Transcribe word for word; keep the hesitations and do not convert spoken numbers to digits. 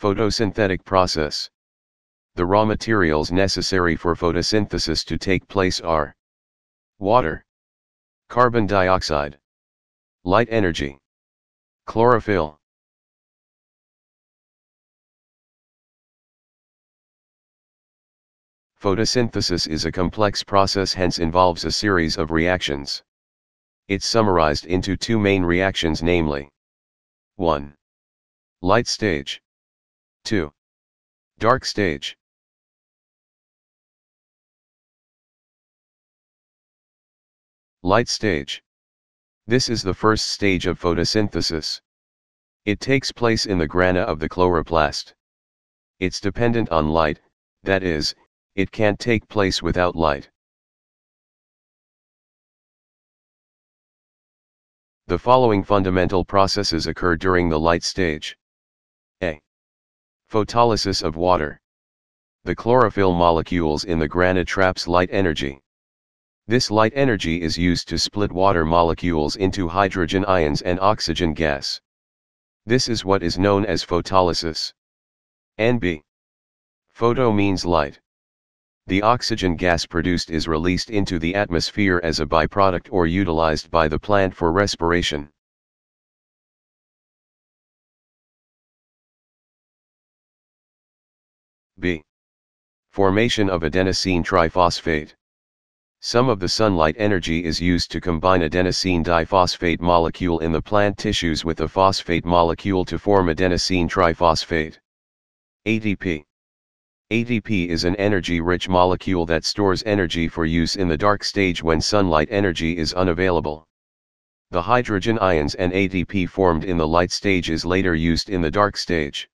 Photosynthetic process. The raw materials necessary for photosynthesis to take place are water, carbon dioxide, light energy, chlorophyll. Photosynthesis is a complex process, hence involves a series of reactions. It's summarized into two main reactions, namely one Light stage, two Dark stage. Light stage. This is the first stage of photosynthesis. It takes place in the grana of the chloroplast. It's dependent on light, that is, it can't take place without light. The following fundamental processes occur during the light stage. A. Photolysis of water. The chlorophyll molecules in the grana traps light energy. This light energy is used to split water molecules into hydrogen ions and oxygen gas. This is what is known as photolysis. And B. Photo means light. The oxygen gas produced is released into the atmosphere as a byproduct or utilized by the plant for respiration. B. Formation of adenosine triphosphate. Some of the sunlight energy is used to combine adenosine diphosphate molecule in the plant tissues with a phosphate molecule to form adenosine triphosphate. A T P. A T P is an energy-rich molecule that stores energy for use in the dark stage when sunlight energy is unavailable. The hydrogen ions and A T P formed in the light stage is later used in the dark stage.